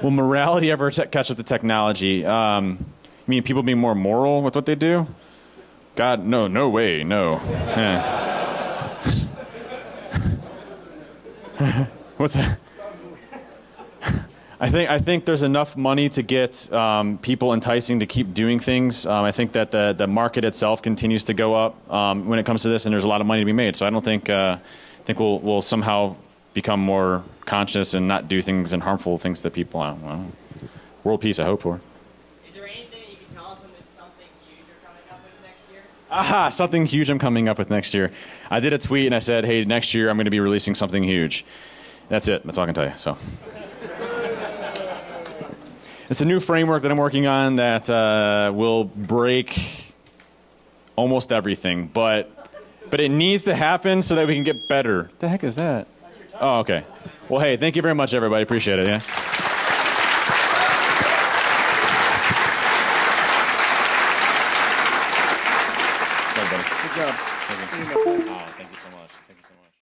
Will morality ever catch up to technology? Um, I mean, people being more moral with what they do? God, no, no way, no. Yeah. What's that? I think I think there's enough money to get um, people enticing to keep doing things. Um, I think that the the market itself continues to go up um, when it comes to this, and there's a lot of money to be made. So I don't think uh, think we'll we'll somehow become more conscious and not do things and harmful things to people. I don't know. World peace, I hope for. Aha, something huge I'm coming up with next year. I did a tweet and I said, hey, next year I'm going to be releasing something huge. That's it. That's all I can tell you. So. It's a new framework that I'm working on that uh, will break almost everything, but, but it needs to happen so that we can get better. What the heck is that? Oh, okay. Well, hey, thank you very much, everybody. Appreciate it. Yeah. Thank you so much.